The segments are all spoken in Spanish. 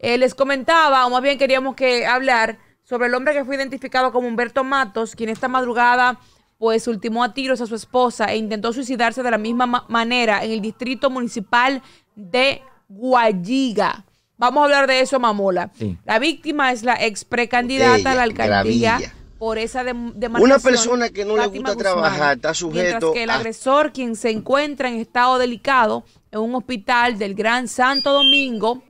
Les comentaba, o más bien queríamos que hablar sobre el hombre que fue identificado como Humberto Matos, quien esta madrugada pues ultimó a tiros a su esposa e intentó suicidarse de la misma manera en el distrito municipal de Guayiga. Vamos a hablar de eso, Mamola. Sí. La víctima es la ex precandidata a la alcaldía por esa demarcación. Una persona que no Fátima le gusta Guzmán, trabajar está sujeto mientras que el agresor, quien se encuentra en estado delicado en un hospital del Gran Santo Domingo,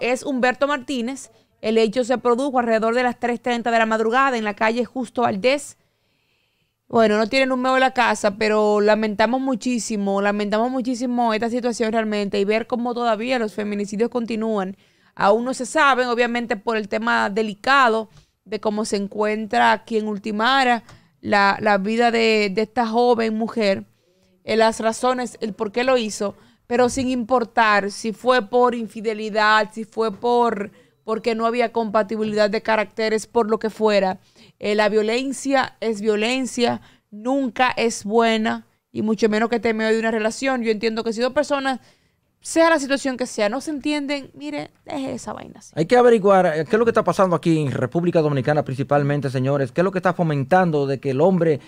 es Humberto Martínez. El hecho se produjo alrededor de las 3:30 de la madrugada en la calle Justo Valdez. Bueno, no tiene número de la casa, pero lamentamos muchísimo esta situación realmente, y ver cómo todavía los feminicidios continúan. Aún no se saben, obviamente, por el tema delicado de cómo se encuentra quien ultimara la vida de esta joven mujer, las razones, el por qué lo hizo, pero sin importar si fue por infidelidad, si fue porque no había compatibilidad de caracteres, por lo que fuera. La violencia es violencia, nunca es buena, y mucho menos que esté en medio de una relación. Yo entiendo que si dos personas, sea la situación que sea, no se entienden, mire, deje esa vaina así. Hay que averiguar qué es lo que está pasando aquí en República Dominicana principalmente, señores. Qué es lo que está fomentando de que el hombre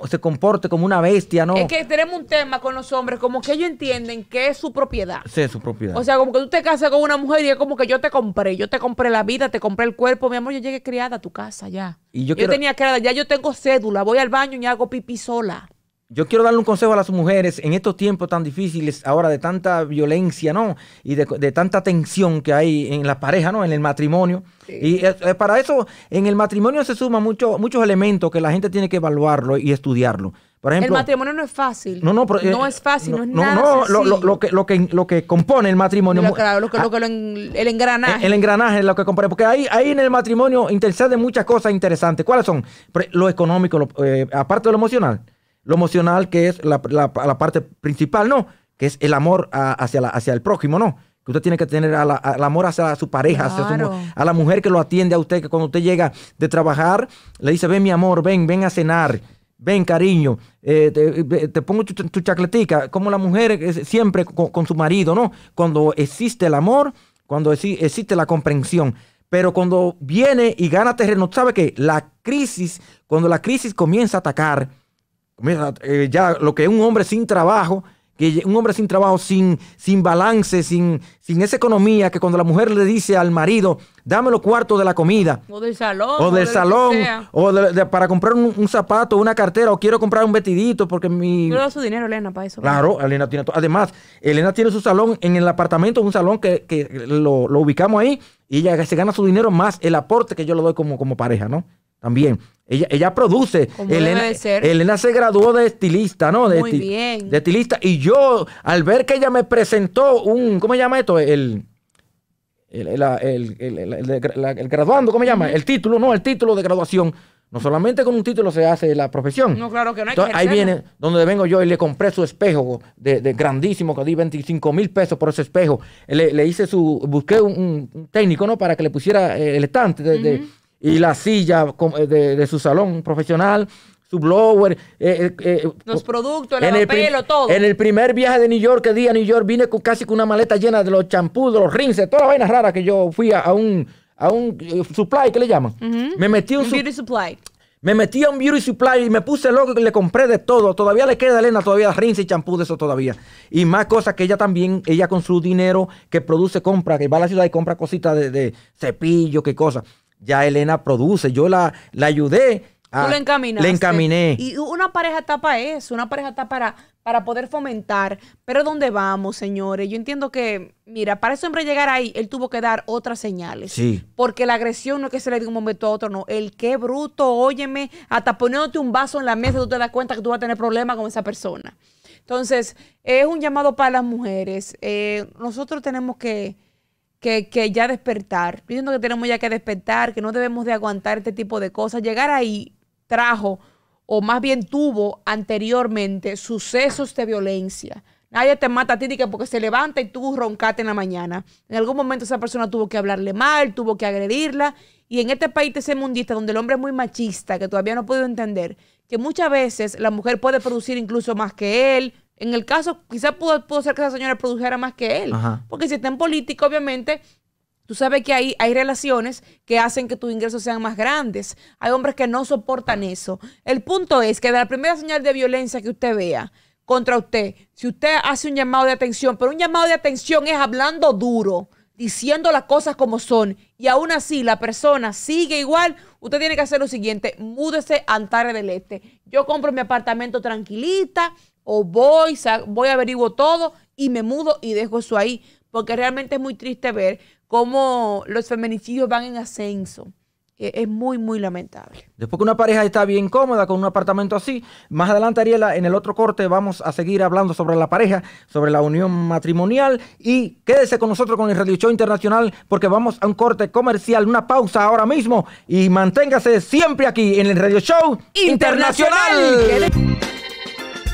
se comporte como una bestia, ¿no? Es que tenemos un tema con los hombres, como que ellos entienden que es su propiedad. Sí, es su propiedad. O sea, como que tú te casas con una mujer y es como que yo te compré la vida, te compré el cuerpo. Mi amor, yo llegué criada a tu casa ya. Y yo tenía criada, ya yo tengo cédula, voy al baño y hago pipí sola. Yo quiero darle un consejo a las mujeres en estos tiempos tan difíciles, ahora de tanta violencia, ¿no? Y de tanta tensión que hay en la pareja, ¿no? En el matrimonio. Sí. Y para eso, en el matrimonio se suman muchos elementos que la gente tiene que evaluarlo y estudiarlo. Por ejemplo, el matrimonio no es fácil. No es fácil, no es nada sencillo. Lo que compone el matrimonio. El engranaje. El engranaje es lo que compone. Porque ahí en el matrimonio interceden muchas cosas interesantes. ¿Cuáles son? Lo económico, aparte de lo emocional. Lo emocional, que es la parte principal, ¿no? Que es el amor hacia el prójimo, ¿no? Que usted tiene que tener al amor hacia su pareja, claro, a la mujer que lo atiende a usted, que cuando usted llega de trabajar, le dice, ven mi amor, ven a cenar, ven cariño, te pongo tu chacletica, como la mujer siempre con su marido, ¿no? Cuando existe el amor, cuando existe la comprensión. Pero cuando viene y gana terreno, ¿sabe qué? Cuando la crisis comienza a atacar, mira, ya lo que es un hombre sin trabajo, sin balance, sin esa economía, que cuando la mujer le dice al marido, dame los cuartos de la comida. O del salón. Para comprar un zapato, una cartera, o quiero comprar un vestidito, porque mi... Yo le doy su dinero, Elena, para eso. Claro, Elena tiene todo. Además, Elena tiene su salón en el apartamento, un salón que lo ubicamos ahí, y ella se gana su dinero más el aporte que yo le doy como pareja, ¿no? También. Ella produce. Elena se graduó de estilista, ¿no? Muy bien. De estilista. Y yo, al ver que ella me presentó un... ¿Cómo se llama esto? El graduando, ¿cómo se llama? El título, ¿no? El título de graduación. No solamente con un título se hace la profesión. No, claro que no hay. Entonces, que ahí viene donde vengo yo y le compré su espejo de grandísimo, que di 25,000 pesos por ese espejo. Busqué un técnico, ¿no? Para que le pusiera el estante y la silla de su salón profesional, su blower. Los productos, el lavapelo, todo. En el primer viaje de New York que di a New York, vine casi con una maleta llena de los champús, de los rinses, todas las vainas raras que yo fui a un supply, ¿qué le llaman? Me metí un beauty supply. Me metí a un beauty supply y me puse loco y le compré de todo. Todavía le queda a Elena rinse y champú de eso todavía. Y más cosas que ella también, ella con su dinero que produce, compra, que va a la ciudad y compra cositas de cepillo, qué cosas. Ya Elena produce, yo la ayudé. Tú le encaminé. Y una pareja está para eso, una pareja está para poder fomentar. Pero ¿dónde vamos, señores? Yo entiendo que, mira, para ese hombre llegar ahí, él tuvo que dar otras señales. Sí. Porque la agresión no es que se le diga un momento a otro, no. El qué bruto, óyeme, hasta poniéndote un vaso en la mesa, tú te das cuenta que tú vas a tener problemas con esa persona. Entonces, es un llamado para las mujeres. Nosotros tenemos que ya despertar. Diciendo que tenemos ya que despertar, que no debemos de aguantar este tipo de cosas. Llegar ahí trajo, o más bien tuvo anteriormente, sucesos de violencia. Nadie te mata a ti porque se levanta y tú roncate en la mañana. En algún momento esa persona tuvo que hablarle mal, tuvo que agredirla. Y en este país tercermundista, donde el hombre es muy machista, que todavía no puedo entender, que muchas veces la mujer puede producir incluso más que él, En el caso, quizás pudo ser que esa señora produjera más que él. Ajá. Porque si está en política, obviamente, tú sabes que hay relaciones que hacen que tus ingresos sean más grandes. Hay hombres que no soportan eso. El punto es que de la primera señal de violencia que usted vea contra usted, si usted hace un llamado de atención, pero un llamado de atención es hablando duro, diciendo las cosas como son, y aún así la persona sigue igual, usted tiene que hacer lo siguiente: múdese a Antares del Este. Yo compro mi apartamento tranquilita, o voy, averiguo todo y me mudo y dejo eso ahí, porque realmente es muy triste ver cómo los feminicidios van en ascenso. Es muy, muy lamentable. Después que una pareja está bien cómoda con un apartamento así. Más adelante, Ariela, en el otro corte vamos a seguir hablando sobre la pareja, sobre la unión matrimonial. Y quédese con nosotros con el Radio Show Internacional, porque vamos a un corte comercial, una pausa ahora mismo. Y manténgase siempre aquí en el Radio Show Internacional.